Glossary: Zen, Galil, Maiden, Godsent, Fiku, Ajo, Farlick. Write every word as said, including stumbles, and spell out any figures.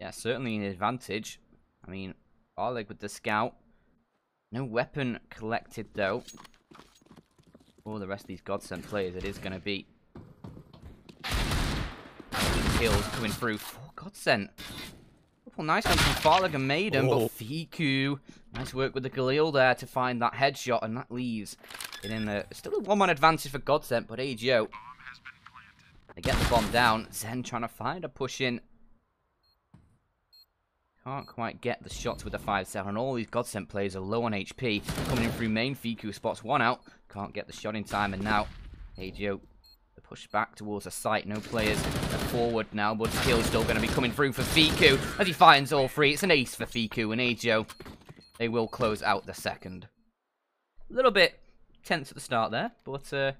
Yeah, certainly an advantage. I mean, Farlick with the scout. No weapon collected, though. For the rest of these Godsent players, it is going to be kills coming through. Oh, Godsent. Well, nice one from Farlick and Maiden, oh. But Fiku, nice work with the Galil there to find that headshot, and that leaves it in the still a one-man advantage for Godsent, but Ajo, they get the bomb down. Zen trying to find a push in. Can't quite get the shots with the five seven. All these Godsent players are low on H P. Coming in through main, Fiku spots one out. Can't get the shot in time, and now Ajo, the push back towards the site. No players forward now, but kill's still going to be coming through for Fiku. As he finds all three, it's an ace for Fiku and Ajo. They will close out the second. A little bit tense at the start there, but... Uh,